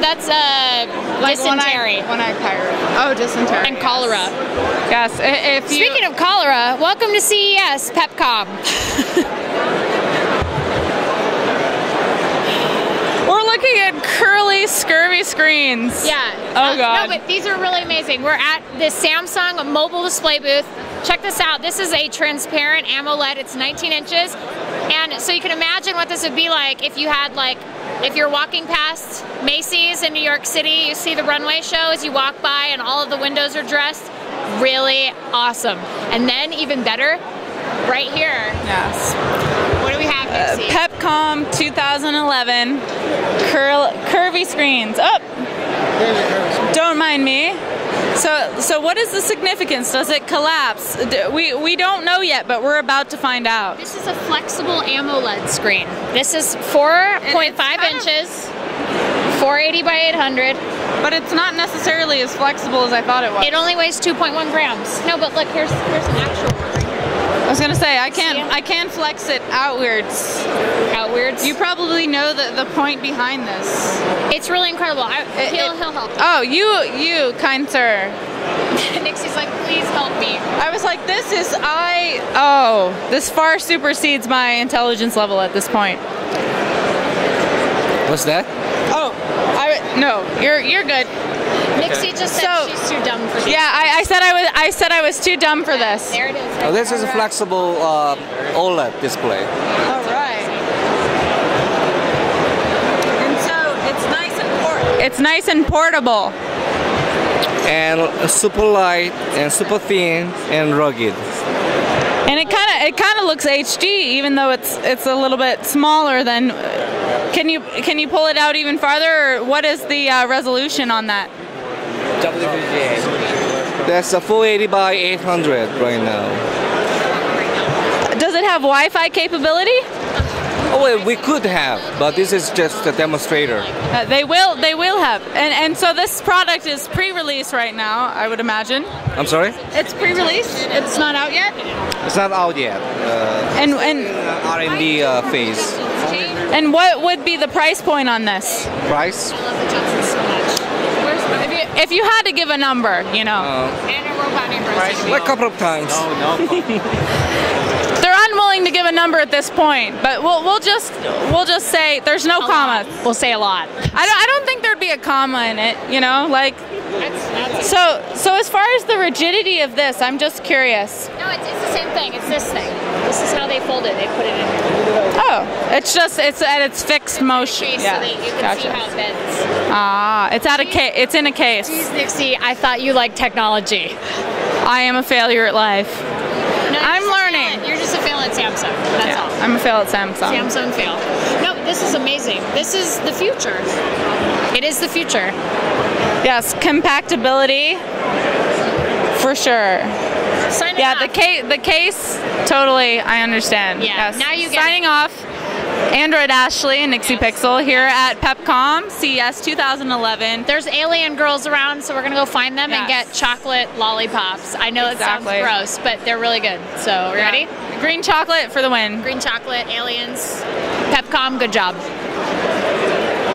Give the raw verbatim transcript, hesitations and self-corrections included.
that's uh, like dysentery. One eye, one eye pirate. Oh, dysentery. And cholera. Yes. yes. If you... Speaking of cholera, welcome to C E S, Pepcom. Looking at curly, scurvy screens. Yeah. Oh, God. No, but these are really amazing. We're at the Samsung mobile display booth. Check this out. This is a transparent AMOLED. It's nineteen inches. And so you can imagine what this would be like if you had, like, if you're walking past Macy's in New York City, you see the runway show as you walk by and all of the windows are dressed. Really awesome. And then, even better, right here. Yes. What do we have, Nixie? Uh, Pepcom two thousand eleven curl, curvy screens. Oh, don't mind me. So, so what is the significance? Does it collapse? We we don't know yet, but we're about to find out. This is a flexible AMOLED screen. This is four point five inches, four eighty by eight hundred. But it's not necessarily as flexible as I thought it was. It only weighs two point one grams. No, but look, here's here's an actual. I was gonna say I can't I can flex it outwards. Outwards. You probably know the the point behind this. It's really incredible. I, it, he'll it, he'll help. You. Oh, you you kind sir. Nixie's like, please help me. I was like, this is I oh this far supersedes my intelligence level at this point. What's that? Oh, I no you're you're good. Nixie just said so, she's too dumb for this. Yeah, I, I said I was. I said I was too dumb for this. There it is. Right oh, this there. is a flexible uh, OLED display. All right. And so it's nice and portable. It's nice and portable. And super light, and super thin, and rugged. And it kind of it kind of looks H D, even though it's it's a little bit smaller than. Can you can you pull it out even farther? Or what is the uh, resolution on that? W G A. That's a four eighty by eight hundred right now. Does it have Wi-Fi capability? Oh, well, we could have, but this is just a demonstrator. Uh, they will, they will have, and and so this product is pre-release right now, I would imagine. I'm sorry. It's pre-release. It's not out yet. It's not out yet. Uh, and and uh, R and D uh, phase. And what would be the price point on this? Price. If you had to give a number, you know. Uh, and a robot number. Like a couple of times. They're unwilling to give a number at this point, but we'll we'll just we'll just say there's no comma. We'll say a lot. I don't I don't think there'd be a comma in it, you know, like. That's, that's so so as far as the rigidity of this, I'm just curious. No, it's it's the same thing. It's this thing. This is how they fold it. They put it in here. Oh, it's just it's at its fixed it's motion. Case yeah. So that you can gotcha. see how it bends. Ah, it's out of ca it's in a case. Geez, Nixie, I thought you liked technology. I am a failure at life. No, I'm learning. You're just a fail at Samsung. That's yeah, all. I'm a fail at Samsung. Samsung fail. No, this is amazing. This is the future. It is the future. Yes, compatibility for sure. Signing yeah, off. the case, the case, totally. I understand. Yeah. Yes. Now you get signing it. off. Android Ashley and Nixie yes. Pixel here at Pepcom C E S two thousand eleven. There's alien girls around, so we're gonna go find them yes. and get chocolate lollipops. I know exactly. it sounds gross, but they're really good. So, yeah. ready? Green chocolate for the win. Green chocolate, aliens, Pepcom. Good job.